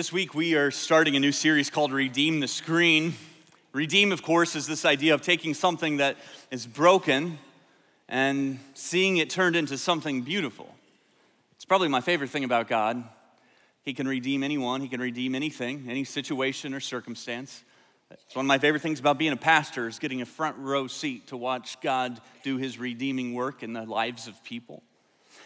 This week we are starting a new series called Redeem the Screen. Redeem, of course, is this idea of taking something that is broken and seeing it turned into something beautiful. It's probably my favorite thing about God. He can redeem anyone, he can redeem anything, any situation or circumstance. It's one of my favorite things about being a pastor is getting a front row seat to watch God do his redeeming work in the lives of people.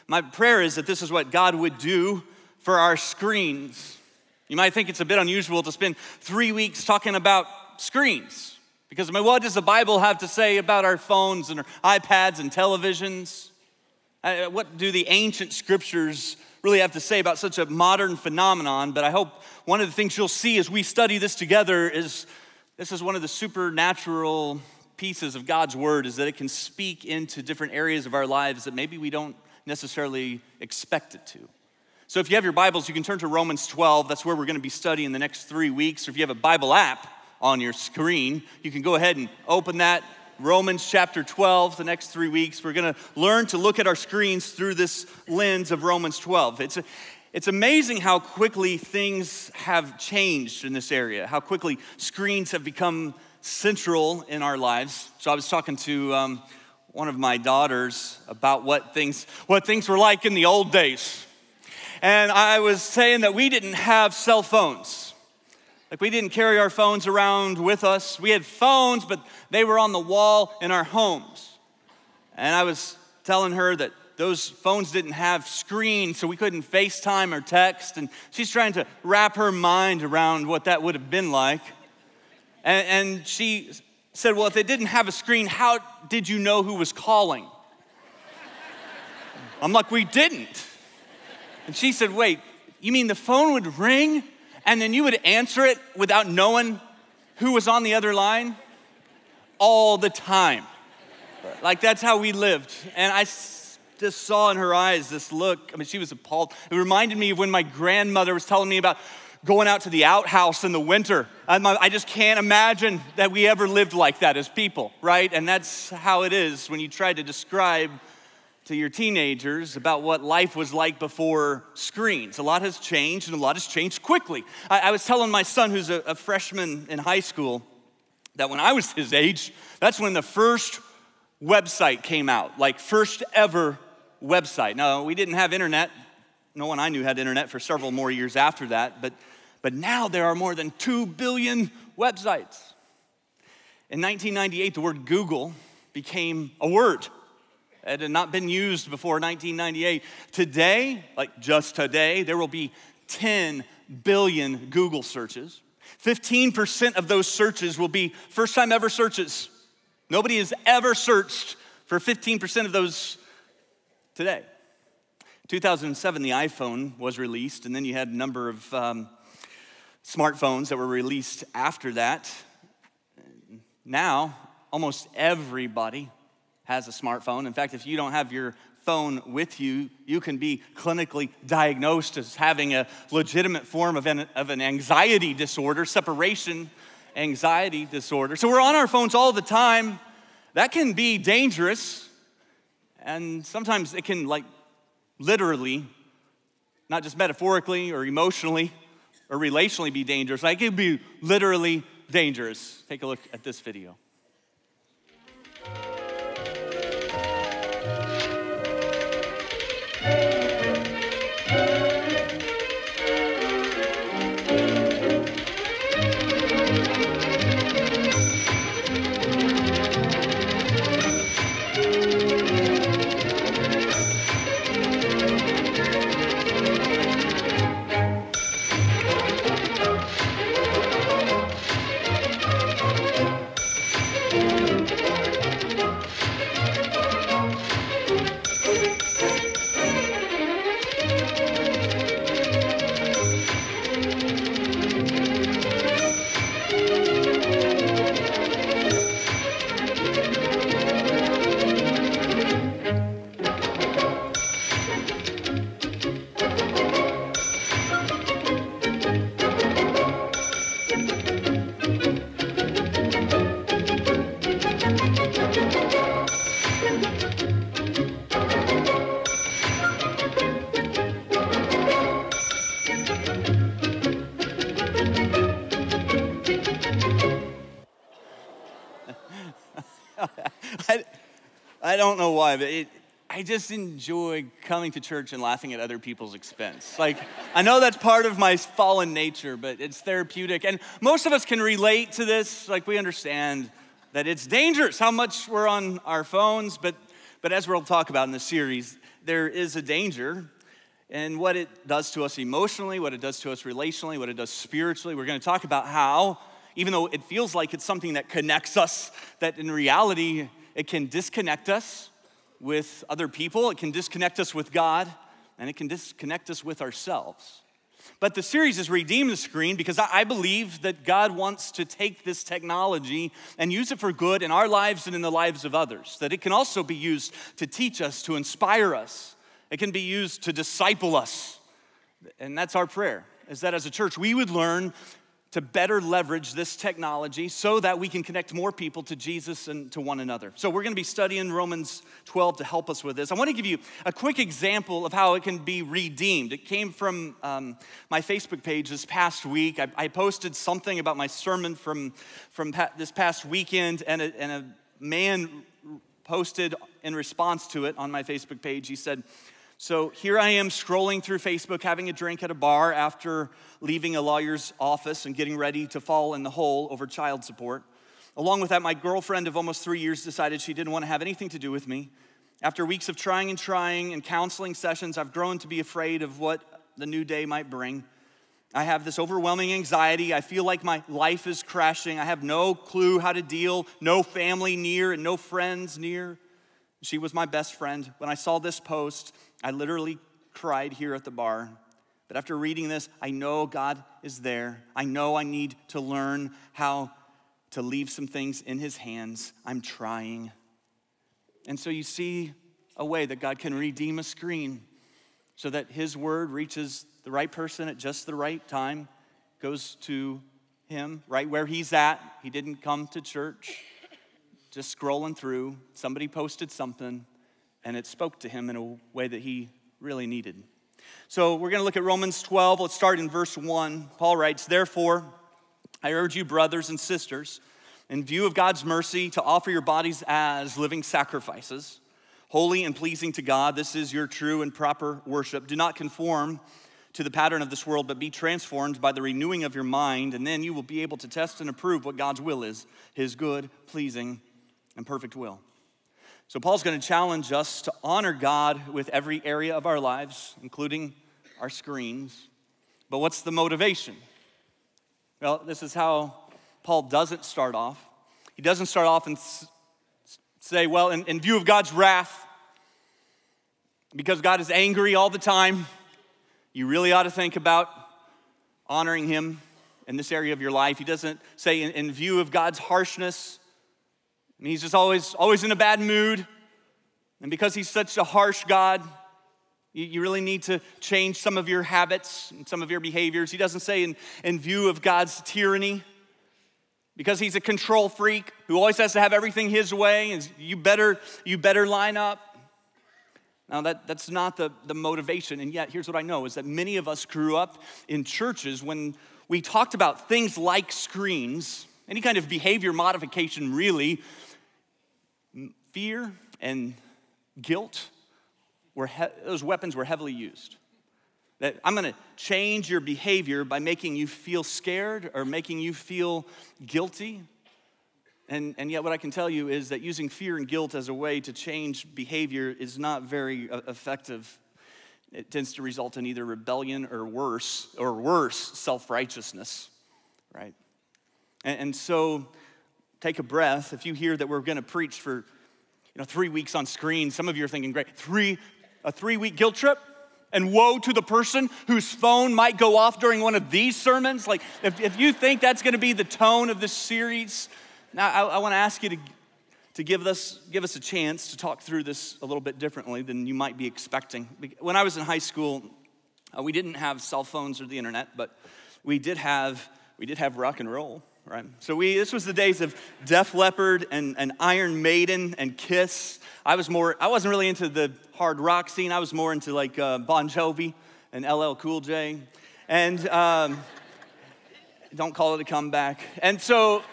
My prayer is that this is what God would do for our screens. You might think it's a bit unusual to spend 3 weeks talking about screens because, what does the Bible have to say about our phones and our iPads and televisions? What do the ancient scriptures really have to say about such a modern phenomenon? But I hope one of the things you'll see as we study this together is this is one of the supernatural pieces of God's word, is that it can speak into different areas of our lives that maybe we don't necessarily expect it to. So if you have your Bibles, you can turn to Romans 12. That's where we're going to be studying the next 3 weeks. Or if you have a Bible app on your screen, you can go ahead and open that. Romans chapter 12, the next 3 weeks. We're going to learn to look at our screens through this lens of Romans 12. It's amazing how quickly things have changed in this area, how quickly screens have become central in our lives. So I was talking to one of my daughters about what things were like in the old days. And I was saying that we didn't have cell phones. Like, we didn't carry our phones around with us. We had phones, but they were on the wall in our homes. And I was telling her that those phones didn't have screens, so we couldn't FaceTime or text. And she's trying to wrap her mind around what that would have been like. And she said, well, if they didn't have a screen, how did you know who was calling? I'm like, we didn't. And she said, wait, you mean the phone would ring and then you would answer it without knowing who was on the other line? All the time. Like, that's how we lived. And I just saw in her eyes this look. She was appalled. It reminded me of when my grandmother was telling me about going out to the outhouse in the winter. I just can't imagine that we ever lived like that as people, right? And that's how it is when you try to describe to your teenagers about what life was like before screens. A lot has changed, and a lot has changed quickly. I was telling my son, who's a freshman in high school, that when I was his age, that's when the first website came out, like first ever website. Now, we didn't have internet. No one I knew had internet for several more years after that, but now there are more than 2 billion websites. In 1998, the word Google became a word. It had not been used before 1998. Today, like just today, there will be 10 billion Google searches. 15% of those searches will be first time ever searches. Nobody has ever searched for 15% of those today. 2007, the iPhone was released, and then you had a number of smartphones that were released after that. Now, almost everybody has a smartphone. In fact, if you don't have your phone with you, you can be clinically diagnosed as having a legitimate form of an anxiety disorder, separation anxiety disorder. So we're on our phones all the time. That can be dangerous, and sometimes it can, like, literally, not just metaphorically or emotionally or relationally, be dangerous. Like, it can be literally dangerous. Take a look at this video. I don't know why, but I just enjoy coming to church and laughing at other people's expense. Like, I know that's part of my fallen nature, but it's therapeutic. And most of us can relate to this. Like, we understand that it's dangerous how much we're on our phones, but as we'll talk about in the series, there is a danger. And what it does to us emotionally, what it does to us relationally, what it does spiritually, we're going to talk about how, even though it feels like it's something that connects us, that in reality, it can disconnect us with other people, it can disconnect us with God, and it can disconnect us with ourselves. But the series is Redeem the Screen because I believe that God wants to take this technology and use it for good in our lives and in the lives of others, that it can also be used to teach us, to inspire us. It can be used to disciple us. And that's our prayer, is that as a church, we would learn to better leverage this technology so that we can connect more people to Jesus and to one another. So we're gonna be studying Romans 12 to help us with this. I wanna give you a quick example of how it can be redeemed. It came from my Facebook page this past week. I posted something about my sermon from this past weekend, and a man posted in response to it on my Facebook page. He said, "So here I am scrolling through Facebook, having a drink at a bar after leaving a lawyer's office and getting ready to fall in the hole over child support. Along with that, my girlfriend of almost 3 years decided she didn't want to have anything to do with me. After weeks of trying and counseling sessions, I've grown to be afraid of what the new day might bring. I have this overwhelming anxiety. I feel like my life is crashing. I have no clue how to deal, no family near and no friends near. She was my best friend. When I saw this post, I literally cried here at the bar. But after reading this, I know God is there. I know I need to learn how to leave some things in his hands. I'm trying." And so you see a way that God can redeem a screen so that his word reaches the right person at just the right time, goes to him right where he's at. He didn't come to church. Just scrolling through, somebody posted something, and it spoke to him in a way that he really needed. So we're gonna look at Romans 12. Let's start in verse 1. Paul writes, "Therefore, I urge you, brothers and sisters, in view of God's mercy, to offer your bodies as living sacrifices, holy and pleasing to God. This is your true and proper worship. Do not conform to the pattern of this world, but be transformed by the renewing of your mind, and then you will be able to test and approve what God's will is, his good, pleasing, and perfect will." So Paul's gonna challenge us to honor God with every area of our lives, including our screens. But what's the motivation? Well, this is how Paul doesn't start off. He doesn't start off and say, well, in view of God's wrath, because God is angry all the time, you really ought to think about honoring him in this area of your life. He doesn't say in view of God's harshness. I mean, he's just always in a bad mood. And because he's such a harsh God, you really need to change some of your habits and some of your behaviors. He doesn't say in view of God's tyranny, because he's a control freak who always has to have everything his way, and you better line up. Now, that's not the motivation, and yet here's what I know, is that many of us grew up in churches when we talked about things like screens, any kind of behavior modification, really, fear and guilt, those weapons were heavily used. That I'm gonna change your behavior by making you feel scared or making you feel guilty. And yet what I can tell you is that using fear and guilt as a way to change behavior is not very effective. It tends to result in either rebellion or worse, self-righteousness, right? And so, take a breath. If you hear that we're gonna preach for 3 weeks on screen, some of you are thinking, great, a 3-week guilt trip? And woe to the person whose phone might go off during one of these sermons? Like, if you think that's gonna be the tone of this series, now I wanna ask you to give us a chance to talk through this a little bit differently than you might be expecting. When I was in high school, we didn't have cell phones or the internet, but we did have rock and roll. Right? So this was the days of Def Leppard and Iron Maiden and Kiss. I wasn't really into the hard rock scene. I was more into like Bon Jovi and LL Cool J. And don't call it a comeback. And so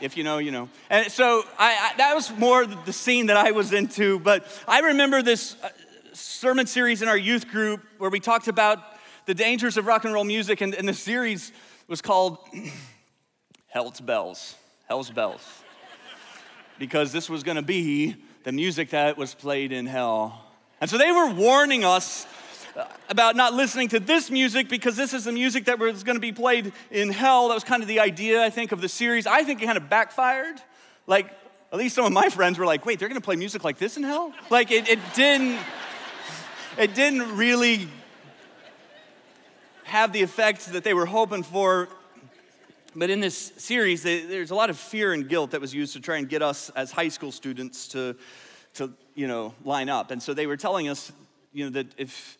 If you know, you know. And so that was more the scene that I was into. But I remember this sermon series in our youth group where we talked about the dangers of rock and roll music. And the series was called Hell's Bells. Hell's Bells. Because this was going to be the music that was played in hell. And so they were warning us about not listening to this music because this is the music that was going to be played in hell. That was kind of the idea, I think, of the series. I think it kind of backfired. Like, at least some of my friends were like, wait, they're going to play music like this in hell? Like, it didn't really have the effect that they were hoping for. But in this series, there's a lot of fear and guilt that was used to try and get us as high school students to you know, line up. And so they were telling us, you know, that if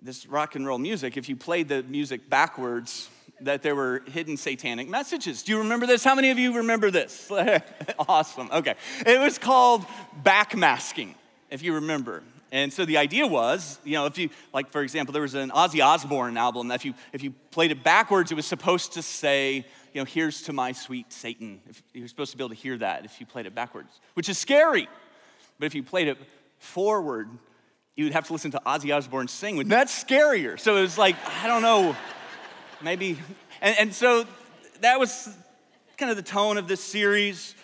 this rock and roll music, if you played the music backwards, that there were hidden satanic messages. Do you remember this? How many of you remember this? Awesome, okay. It was called backmasking, if you remember. And so the idea was, you know, if you, like for example, there was an Ozzy Osbourne album that if you played it backwards, it was supposed to say, you know, here's to my sweet Satan. You're supposed to be able to hear that if you played it backwards, which is scary. But if you played it forward, you would have to listen to Ozzy Osbourne sing. That's scarier. So it was like, I don't know, maybe. And so that was kind of the tone of this series.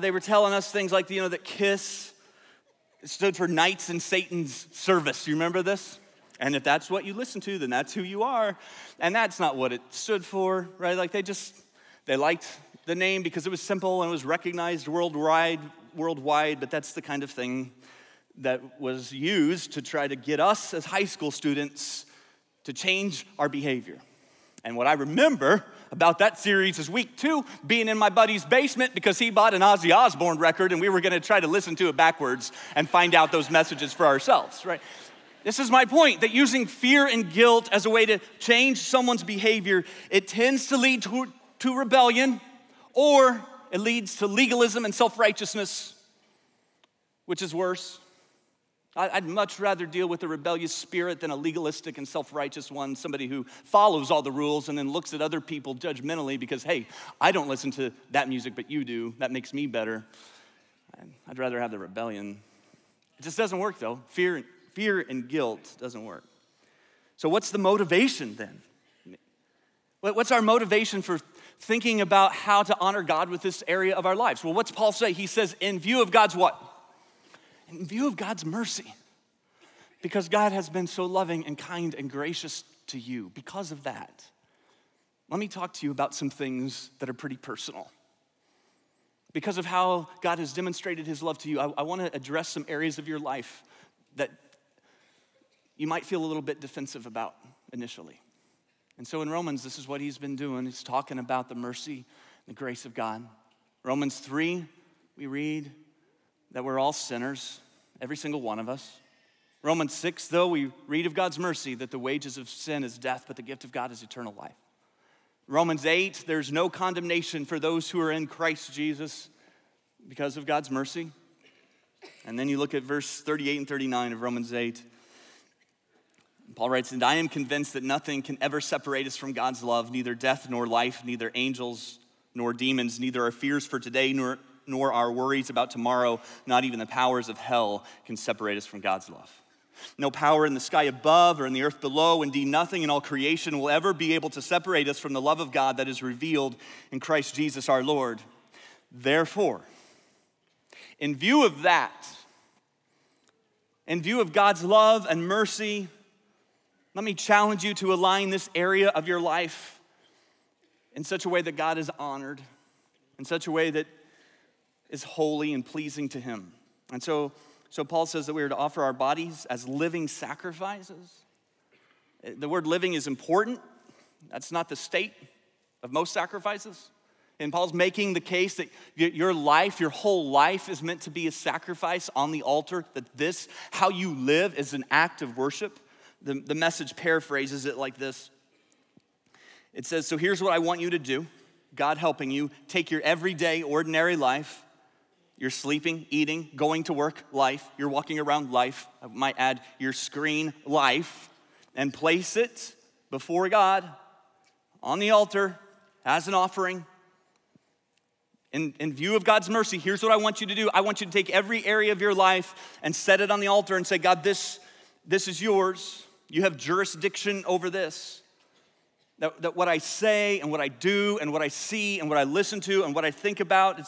They were telling us things like, you know, that KISS stood for Knights in Satan's Service. You remember this? And if that's what you listen to, then that's who you are. And that's not what it stood for, right? Like they liked the name because it was simple and it was recognized worldwide, but that's the kind of thing that was used to try to get us as high school students to change our behavior. And what I remember about that series is week 2, being in my buddy's basement because he bought an Ozzy Osbourne record and we were gonna try to listen to it backwards and find out those messages for ourselves, right? This is my point, that using fear and guilt as a way to change someone's behavior, it tends to lead to rebellion, or it leads to legalism and self-righteousness, which is worse. I'd much rather deal with a rebellious spirit than a legalistic and self-righteous one, somebody who follows all the rules and then looks at other people judgmentally because, hey, I don't listen to that music, but you do. That makes me better. I'd rather have the rebellion. It just doesn't work, though. Fear and guilt doesn't work. So what's the motivation, then? What's our motivation for thinking about how to honor God with this area of our lives? Well, what's Paul say? He says, in view of God's what? In view of God's mercy, because God has been so loving and kind and gracious to you, because of that, let me talk to you about some things that are pretty personal. Because of how God has demonstrated his love to you, I want to address some areas of your life that you might feel a little bit defensive about initially. And so in Romans, this is what he's been doing. He's talking about the mercy and the grace of God. Romans 3, we read that we're all sinners, every single one of us. Romans 6, though, we read of God's mercy, that the wages of sin is death, but the gift of God is eternal life. Romans 8, there's no condemnation for those who are in Christ Jesus because of God's mercy. And then you look at verse 38 and 39 of Romans 8. Paul writes, and I am convinced that nothing can ever separate us from God's love, neither death nor life, neither angels nor demons, neither our fears for today nor our worries about tomorrow, not even the powers of hell can separate us from God's love. No power in the sky above or in the earth below, indeed nothing in all creation will ever be able to separate us from the love of God that is revealed in Christ Jesus our Lord. Therefore, in view of that, in view of God's love and mercy, let me challenge you to align this area of your life in such a way that God is honored, in such a way that is holy and pleasing to him. And so Paul says that we are to offer our bodies as living sacrifices. The word living is important. That's not the state of most sacrifices. And Paul's making the case that your life, your whole life is meant to be a sacrifice on the altar, that this, how you live, is an act of worship. The message paraphrases it like this. It says, so here's what I want you to do. God helping you, take your everyday, ordinary life, your sleeping, eating, going to work life, your walking around life, I might add your screen life, and place it before God on the altar as an offering. In view of God's mercy, here's what I want you to do. I want you to take every area of your life and set it on the altar and say, God, this is yours. You have jurisdiction over this. That what I say and what I do and what I see and what I listen to and what I think about,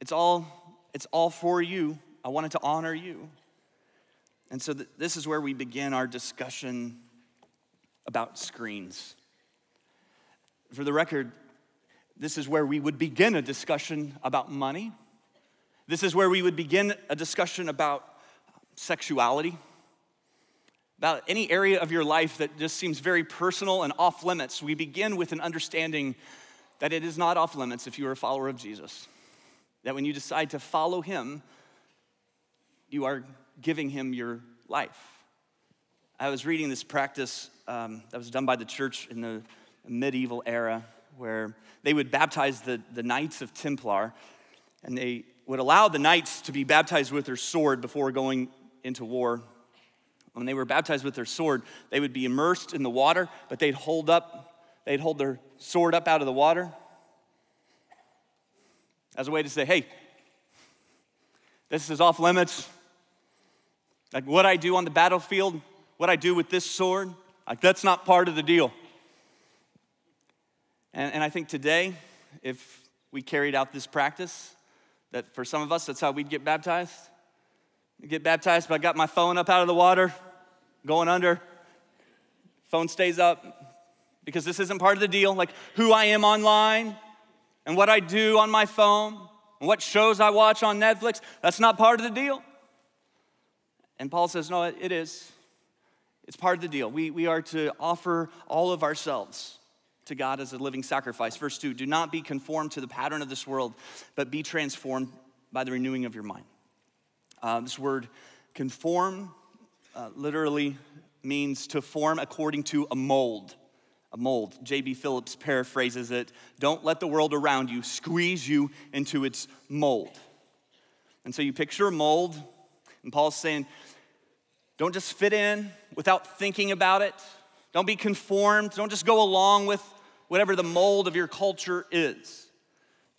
it's all for you. I wanted to honor you. And so this is where we begin our discussion about screens. For the record, this is where we would begin a discussion about money. This is where we would begin a discussion about sexuality, about any area of your life that just seems very personal and off limits. We begin with an understanding that it is not off limits if you are a follower of Jesus. That when you decide to follow him, you are giving him your life. I was reading this practice that was done by the church in the medieval era where they would baptize the Knights of Templar, and they would allow the knights to be baptized with their sword before going into war. When they were baptized with their sword, they would be immersed in the water, but they'd hold their sword up out of the water as a way to say, hey, this is off limits. Like what I do on the battlefield, what I do with this sword, like that's not part of the deal. And I think today, if we carried out this practice, that for some of us, that's how we'd get baptized. You'd get baptized, but I got my phone up out of the water, going under. Phone stays up because this isn't part of the deal. Like who I am online and what I do on my phone and what shows I watch on Netflix, that's not part of the deal. And Paul says, no, it is. It's part of the deal. We are to offer all of ourselves to God as a living sacrifice. Verse 2, do not be conformed to the pattern of this world, but be transformed by the renewing of your mind. This word conform literally means to form according to a mold. A mold. J.B. Phillips paraphrases it, don't let the world around you squeeze you into its mold. And so you picture a mold, and Paul's saying, don't just fit in without thinking about it. Don't be conformed. Don't just go along with whatever the mold of your culture is.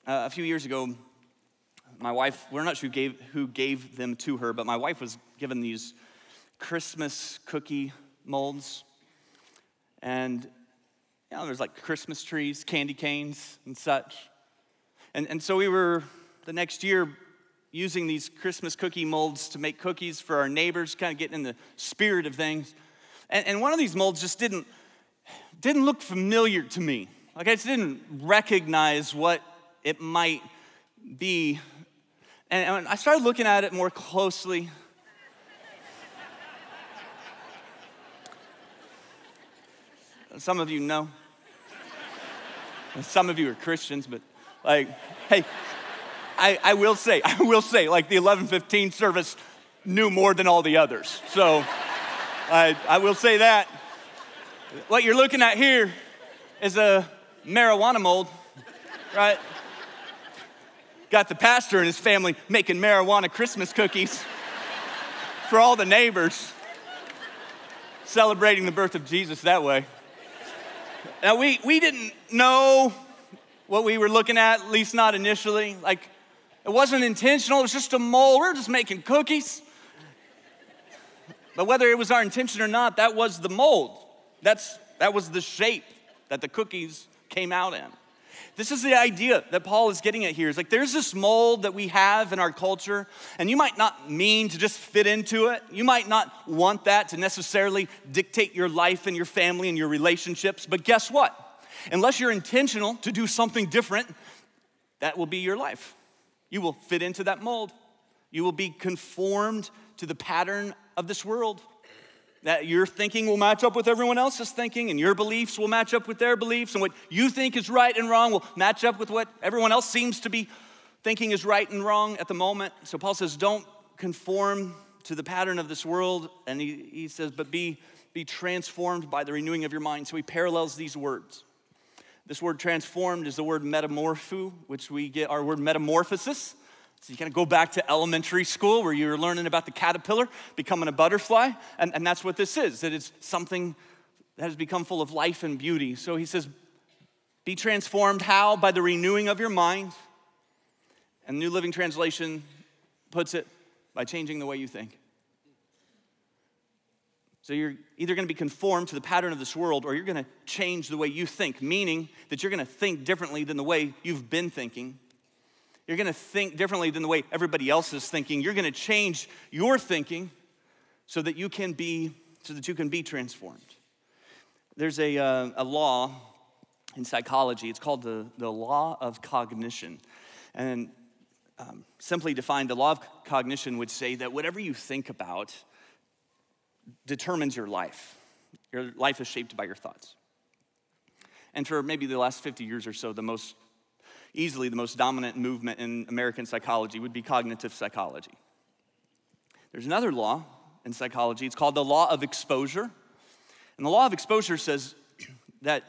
A few years ago, my wife, we're not sure who gave them to her, but my wife was given these Christmas cookie molds. And you know, there's like Christmas trees, candy canes, and such. And so we were, the next year, using these Christmas cookie molds to make cookies for our neighbors, kind of getting in the spirit of things. And one of these molds just didn't look familiar to me. Like I just didn't recognize what it might be. And I started looking at it more closely. Some of you know. Some of you are Christians, but like, hey, I will say, like the 11:15 service knew more than all the others. So I will say that. What you're looking at here is a marijuana mold, right? Got the pastor and his family making marijuana Christmas cookies for all the neighbors, celebrating the birth of Jesus that way. Now, we didn't know what we were looking at least not initially. Like, it wasn't intentional. It was just a mold. We were just making cookies. But whether it was our intention or not, that was the mold. That was the shape that the cookies came out in. This is the idea that Paul is getting at here. It's like there's this mold that we have in our culture, and you might not mean to just fit into it. You might not want that to necessarily dictate your life and your family and your relationships, but guess what? Unless you're intentional to do something different, that will be your life. You will fit into that mold. You will be conformed to the pattern of this world. That your thinking will match up with everyone else's thinking, and your beliefs will match up with their beliefs, and what you think is right and wrong will match up with what everyone else seems to be thinking is right and wrong at the moment. So Paul says, don't conform to the pattern of this world, and he says, but be transformed by the renewing of your mind. So he parallels these words. This word transformed is the word metamorpho, which we get our word metamorphosis. So you kind of go back to elementary school where you're learning about the caterpillar becoming a butterfly, and that's what this is, that it's something that has become full of life and beauty. So he says, Be transformed how? By the renewing of your mind. And New Living Translation puts it, by changing the way you think. So you're either gonna be conformed to the pattern of this world or you're gonna change the way you think, meaning that you're gonna think differently than the way you've been thinking. You're gonna think differently than the way everybody else is thinking. You're gonna change your thinking so that you can be transformed. There's a law in psychology, it's called the law of cognition. And simply defined, the law of cognition would say that whatever you think about determines your life. Your life is shaped by your thoughts. And for maybe the last 50 years or so, the most dominant movement in American psychology would be cognitive psychology. There's another law in psychology, it's called the law of exposure. And the law of exposure says that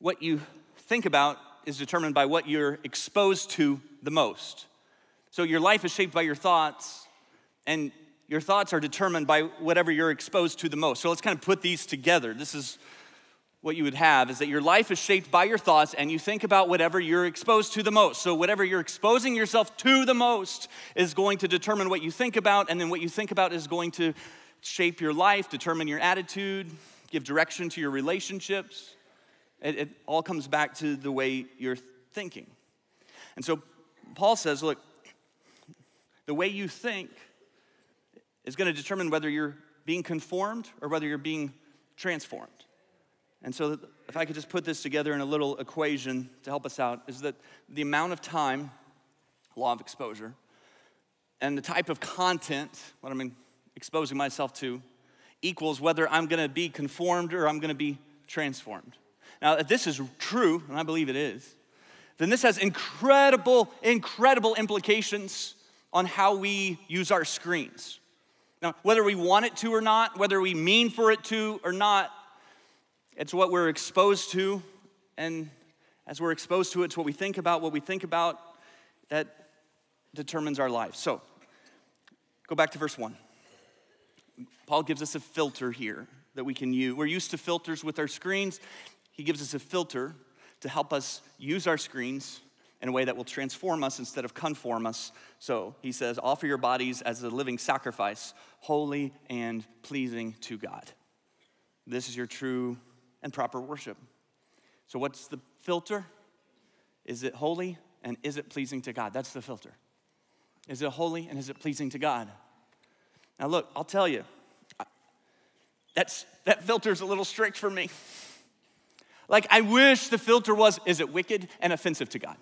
what you think about is determined by what you're exposed to the most. So your life is shaped by your thoughts, and your thoughts are determined by whatever you're exposed to the most. So let's kind of put these together. This is what you would have, is that your life is shaped by your thoughts, and you think about whatever you're exposed to the most. So whatever you're exposing yourself to the most is going to determine what you think about, and then what you think about is going to shape your life, determine your attitude, give direction to your relationships. It all comes back to the way you're thinking. And so Paul says, look, the way you think is going to determine whether you're being conformed or whether you're being transformed. And so if I could just put this together in a little equation to help us out, is that the amount of time, law of exposure, and the type of content, what I'm exposing myself to, equals whether I'm going to be conformed or I'm going to be transformed. Now, if this is true, and I believe it is, then this has incredible, incredible implications on how we use our screens. Now, whether we want it to or not, whether we mean for it to or not, it's what we're exposed to, and as we're exposed to it, it's what we think about, that determines our life. So, go back to verse 1. Paul gives us a filter here that we can use. We're used to filters with our screens. He gives us a filter to help us use our screens in a way that will transform us instead of conform us. So he says, offer your bodies as a living sacrifice, holy and pleasing to God. This is your true and proper worship. So what's the filter? Is it holy and is it pleasing to God? That's the filter. Is it holy and is it pleasing to God? Now look, I'll tell you, that filter's a little strict for me. Like, I wish the filter was, is it wicked and offensive to God?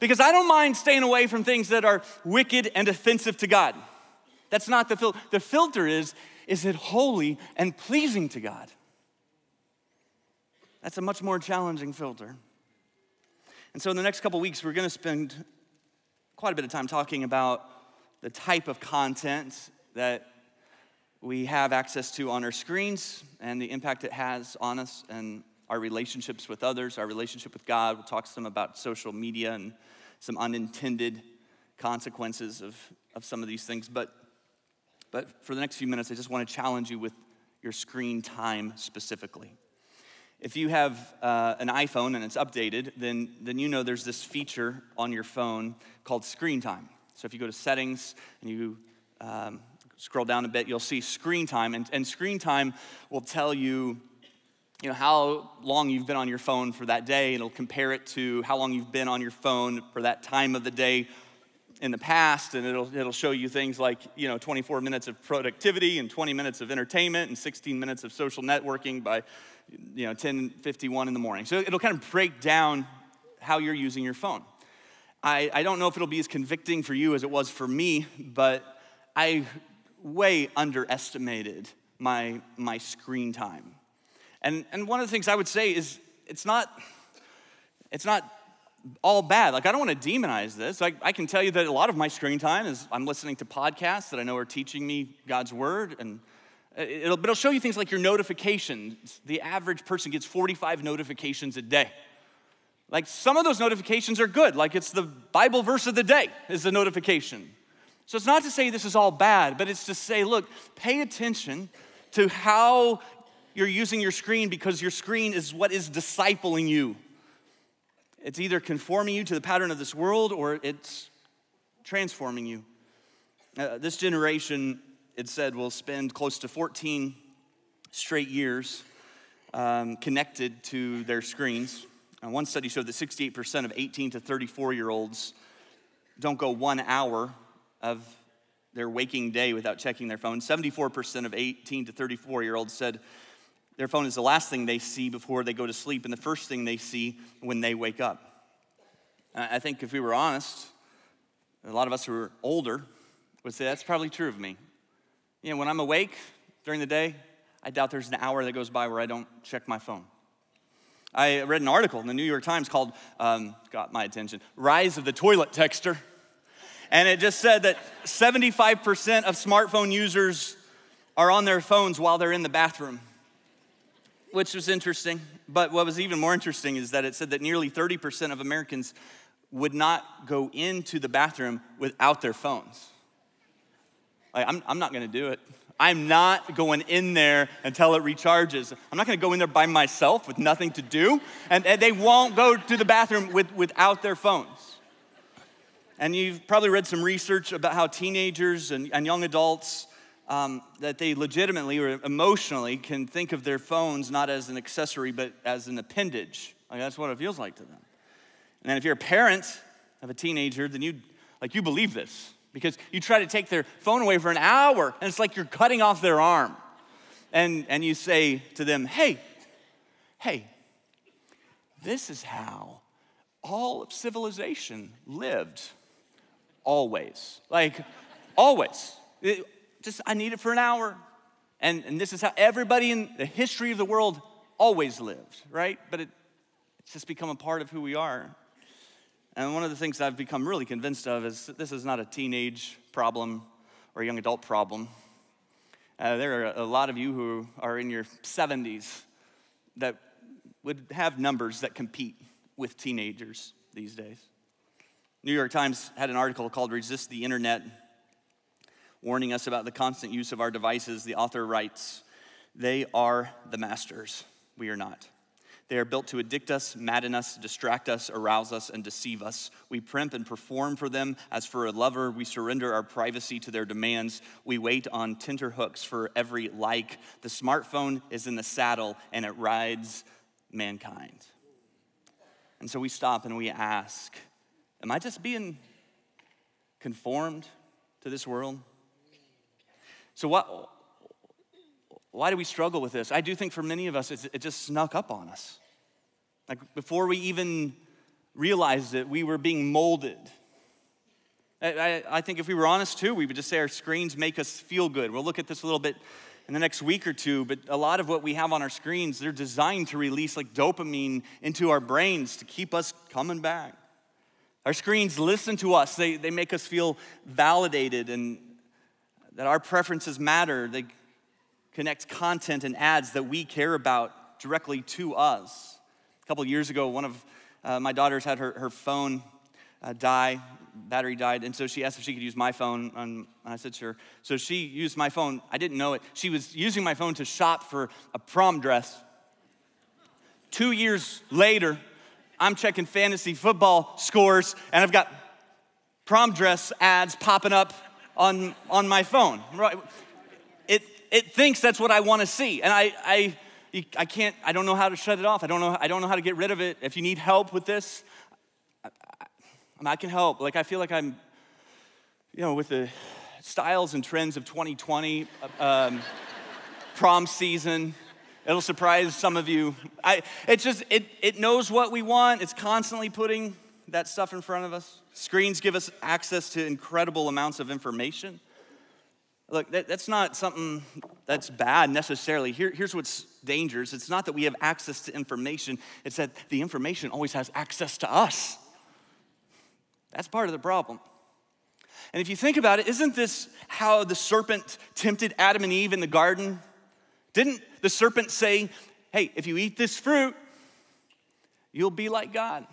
Because I don't mind staying away from things that are wicked and offensive to God. That's not the filter. The filter is it holy and pleasing to God? That's a much more challenging filter. And so in the next couple weeks, we're gonna spend quite a bit of time talking about the type of content that we have access to on our screens and the impact it has on us and our relationships with others, our relationship with God. We'll talk some about social media and some unintended consequences of some of these things. But for the next few minutes, I just want to challenge you with your screen time specifically. If you have an iPhone and it's updated, then you know there's this feature on your phone called screen time. So if you go to settings and you scroll down a bit, you'll see screen time. And screen time will tell you how long you've been on your phone for that day. It'll compare it to how long you've been on your phone for that time of the day in the past, and it'll show you things like 24 minutes of productivity and 20 minutes of entertainment and 16 minutes of social networking by 10:51 in the morning. So it'll kind of break down how you're using your phone. I don't know if it'll be as convicting for you as it was for me, but I way underestimated my screen time. And one of the things I would say is it's not all bad. Like, I don't want to demonize this. I can tell you that a lot of my screen time is I'm listening to podcasts that I know are teaching me God's word, and it'll show you things like your notifications. The average person gets 45 notifications a day. Like, some of those notifications are good. Like, it's the Bible verse of the day is the notification. So it's not to say this is all bad, but it's to say, look, pay attention to how you're using your screen, because your screen is what is discipling you. It's either conforming you to the pattern of this world or it's transforming you. This generation, it said, will spend close to 14 straight years connected to their screens. And one study showed that 68% of 18 to 34-year-olds don't go 1 hour of their waking day without checking their phone. 74% of 18 to 34-year-olds said their phone is the last thing they see before they go to sleep and the first thing they see when they wake up. I think if we were honest, a lot of us who are older would say that's probably true of me. You know, when I'm awake during the day, I doubt there's an hour that goes by where I don't check my phone. I read an article in the New York Times called, got my attention, Rise of the Toilet Texter. And it just said that 75% of smartphone users are on their phones while they're in the bathroom, which was interesting. But what was even more interesting is that it said that nearly 30% of Americans would not go into the bathroom without their phones. Like, I'm not gonna do it. I'm not going in there until it recharges. I'm not gonna go in there by myself with nothing to do. And they won't go to the bathroom without their phones. And you've probably read some research about how teenagers and young adults, that they legitimately or emotionally can think of their phones not as an accessory, but as an appendage. Like, that's what it feels like to them. And then if you're a parent of a teenager, then you believe this, because you try to take their phone away for an hour, and it's like you're cutting off their arm. And you say to them, hey, this is how all of civilization lived, always. Like, always. I need it for an hour. And this is how everybody in the history of the world always lived, right? But it's just become a part of who we are. And one of the things I've become really convinced of is that this is not a teenage problem or a young adult problem. There are a lot of you who are in your 70s that would have numbers that compete with teenagers these days. New York Times had an article called Resist the Internet, warning us about the constant use of our devices. The author writes, "They are the masters, we are not. They are built to addict us, madden us, distract us, arouse us, and deceive us. We primp and perform for them as for a lover. We surrender our privacy to their demands. We wait on tenterhooks for every like. The smartphone is in the saddle, and it rides mankind." And so we stop and we ask, am I just being conformed to this world? So why do we struggle with this? I do think for many of us, it just snuck up on us. Like, before we even realized it, we were being molded. I think if we were honest too, we would just say our screens make us feel good. We'll look at this a little bit in the next week or two, but a lot of what we have on our screens, they're designed to release like dopamine into our brains to keep us coming back. Our screens listen to us. They make us feel validated and that our preferences matter. They connect content and ads that we care about directly to us. A couple years ago, one of my daughters had her phone battery died, and so she asked if she could use my phone, and I said sure. So she used my phone. I didn't know it. She was using my phone to shop for a prom dress. 2 years later, I'm checking fantasy football scores, and I've got prom dress ads popping up on my phone. It thinks that's what I want to see, and I can't. I don't know how to shut it off. I don't know how to get rid of it. If you need help with this, I can help. Like, I feel like I'm, with the styles and trends of 2020, prom season. It'll surprise some of you. It knows what we want. It's constantly putting that stuff in front of us. Screens give us access to incredible amounts of information. Look, that's not something that's bad necessarily. Here's what's dangerous. It's not that we have access to information. It's that the information always has access to us. That's part of the problem. And if you think about it, isn't this how the serpent tempted Adam and Eve in the garden? Didn't the serpent say, hey, if you eat this fruit, you'll be like God.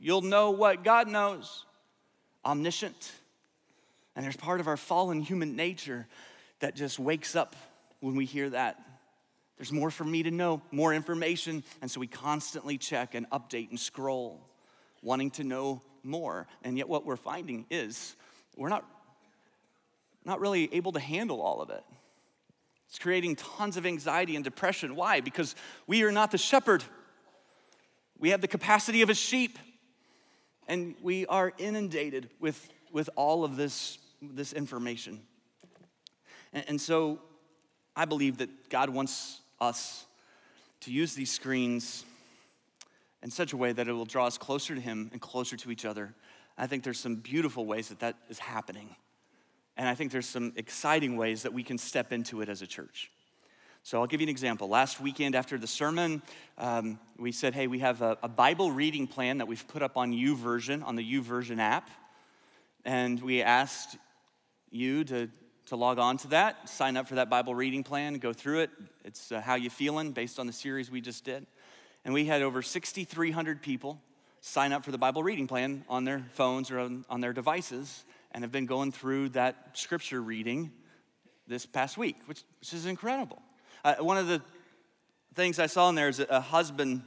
You'll know what God knows, omniscient. And there's part of our fallen human nature that just wakes up when we hear that. There's more for me to know, more information, and so we constantly check and update and scroll. wanting to know more. And yet what we're finding is we're not really able to handle all of it. It's creating tons of anxiety and depression. Why? Because we are not the shepherd. We have the capacity of a sheep. And we are inundated with all of this information. And so I believe that God wants us to use these screens in such a way that it will draw us closer to him and closer to each other. I think there's some beautiful ways that that is happening. And I think there's some exciting ways that we can step into it as a church. So I'll give you an example. Last weekend after the sermon, we said, hey, we have a Bible reading plan that we've put up on YouVersion, on the YouVersion app. And we asked you to log on to that, sign up for that Bible reading plan, go through it. It's how you feeling based on the series we just did. And we had over 6,300 people sign up for the Bible reading plan on their phones or on their devices, and have been going through that scripture reading this past week, which is incredible. One of the things I saw in there is a husband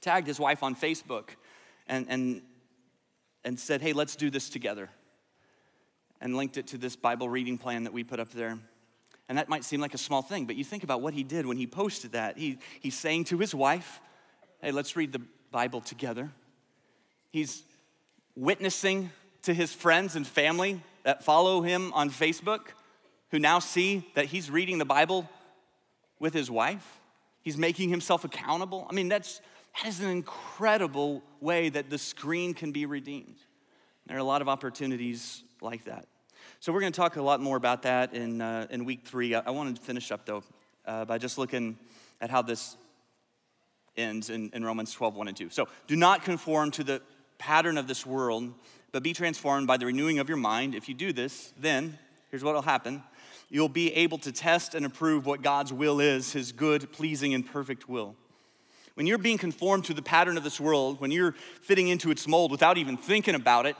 tagged his wife on Facebook and said, hey, let's do this together, and linked it to this Bible reading plan that we put up there. And that might seem like a small thing, but you think about what he did when he posted that. He's saying to his wife, hey, let's read the Bible together. He's witnessing to his friends and family that follow him on Facebook, who now see that he's reading the Bible with his wife. He's making himself accountable. I mean, that is an incredible way that the screen can be redeemed. There are a lot of opportunities like that. So we're going to talk a lot more about that in week 3. I wanted to finish up, though, by just looking at how this ends in Romans 12:1-2. So do not conform to the pattern of this world, but be transformed by the renewing of your mind. If you do this, then, here's what will happen. You'll be able to test and approve what God's will is, his good, pleasing, and perfect will. When you're being conformed to the pattern of this world, when you're fitting into its mold without even thinking about it,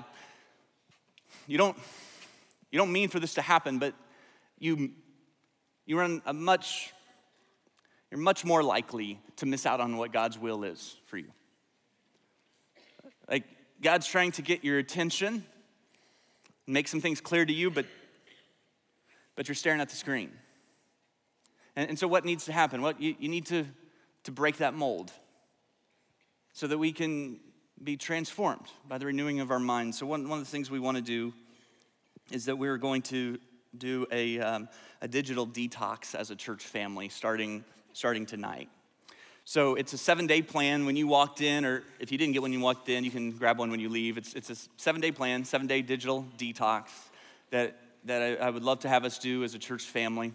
you don't mean for this to happen, but you're much more likely to miss out on what God's will is for you. Like, God's trying to get your attention, make some things clear to you, but you're staring at the screen. And so what needs to happen? Well, you need to break that mold so that we can be transformed by the renewing of our minds. So one of the things we want to do is that we're going to do a digital detox as a church family starting tonight. So it's a 7-day plan when you walked in, or if you didn't get one when you walked in, you can grab one when you leave. It's a 7-day plan, 7-day digital detox that I would love to have us do as a church family.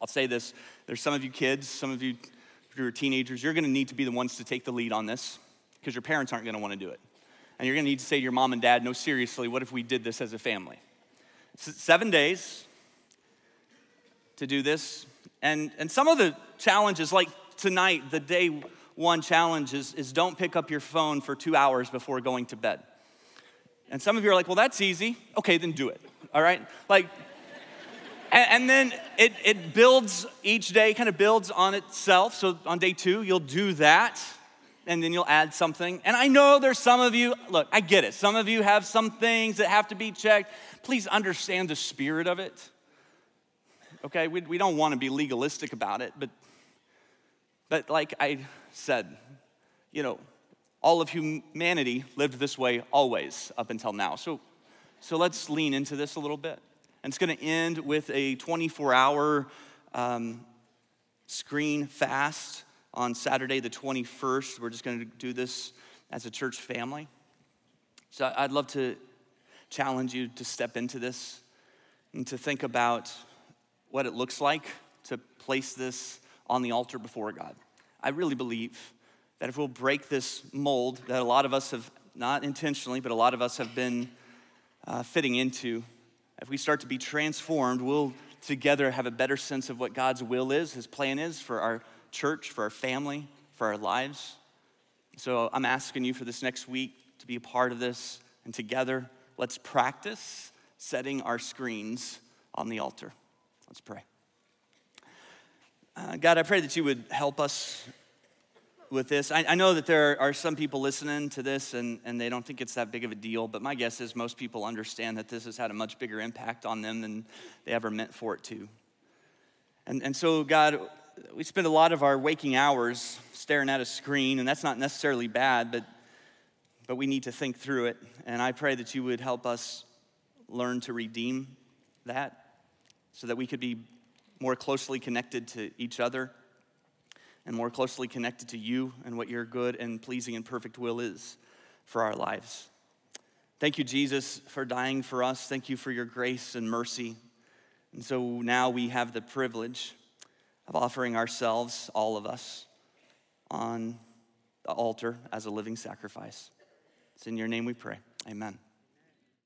I'll say this, there's some of you kids, some of you who are teenagers, you're gonna need to be the ones to take the lead on this, because your parents aren't gonna wanna do it. And you're gonna need to say to your mom and dad, no, seriously, what if we did this as a family? 7 days to do this. And some of the challenges, like tonight, the day one challenge is don't pick up your phone for 2 hours before going to bed. And some of you are like, well, that's easy. Okay, then do it, all right? Like, and then it builds each day, kind of builds on itself. So on day 2, you'll do that, and then you'll add something. And I know there's some of you, look, I get it. Some of you have some things that have to be checked. Please understand the spirit of it, okay? We don't wanna be legalistic about it, but like I said, you know, all of humanity lived this way always up until now. So let's lean into this a little bit. And it's gonna end with a 24-hour screen fast on Saturday the 21st. We're just gonna do this as a church family. So I'd love to challenge you to step into this and to think about what it looks like to place this on the altar before God. I really believe that if we'll break this mold that a lot of us have, not intentionally, but a lot of us have been fitting into, if we start to be transformed, we'll together have a better sense of what God's will is, his plan is for our church, for our family, for our lives. So I'm asking you for this next week to be a part of this, and together, let's practice setting our screens on the altar. Let's pray. God, I pray that you would help us with this. I know that there are some people listening to this and they don't think it's that big of a deal, but my guess is most people understand that this has had a much bigger impact on them than they ever meant for it to. And so, God, we spend a lot of our waking hours staring at a screen, and that's not necessarily bad, but we need to think through it. And I pray that you would help us learn to redeem that so that we could be more closely connected to each other and more closely connected to you and what your good and pleasing and perfect will is for our lives. Thank you, Jesus, for dying for us. Thank you for your grace and mercy. And so now we have the privilege of offering ourselves, all of us, on the altar as a living sacrifice. It's in your name we pray. Amen.